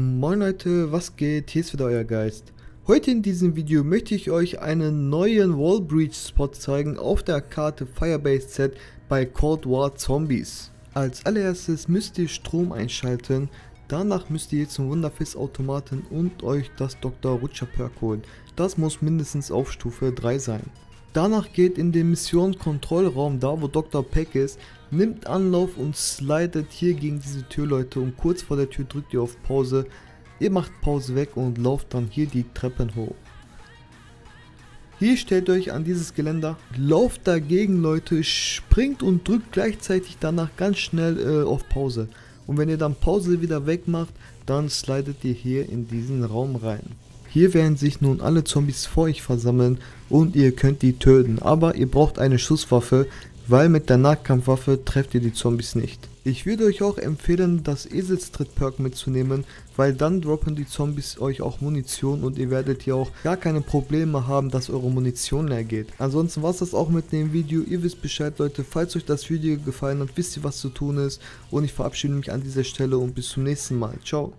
Moin Leute, was geht? Hier ist wieder euer Geist. Heute in diesem Video möchte ich euch einen neuen Wall Breach Spot zeigen auf der Karte Firebase Z bei Cold War Zombies. Als allererstes müsst ihr Strom einschalten, danach müsst ihr zum Wunderfizz Automaten und euch das Dr. Rutscher-Perk holen. Das muss mindestens auf Stufe 3 sein. Danach geht in den Mission-Kontrollraum, da wo Dr. Pecks ist, nimmt Anlauf und slidet hier gegen diese Tür, Leute, und kurz vor der Tür drückt ihr auf Pause. Ihr macht Pause weg und lauft dann hier die Treppen hoch. Hier stellt euch an dieses Geländer, lauft dagegen, Leute, springt und drückt gleichzeitig danach ganz schnell auf Pause. Und wenn ihr dann Pause wieder wegmacht, dann slidet ihr hier in diesen Raum rein. Hier werden sich nun alle Zombies vor euch versammeln und ihr könnt die töten, aber ihr braucht eine Schusswaffe, weil mit der Nahkampfwaffe trefft ihr die Zombies nicht. Ich würde euch auch empfehlen, das Eselstritt Perk mitzunehmen, weil dann droppen die Zombies euch auch Munition und ihr werdet hier auch gar keine Probleme haben, dass eure Munition leer geht. Ansonsten war es das auch mit dem Video. Ihr wisst Bescheid, Leute, falls euch das Video gefallen hat, wisst ihr, was zu tun ist, und ich verabschiede mich an dieser Stelle und bis zum nächsten Mal. Ciao.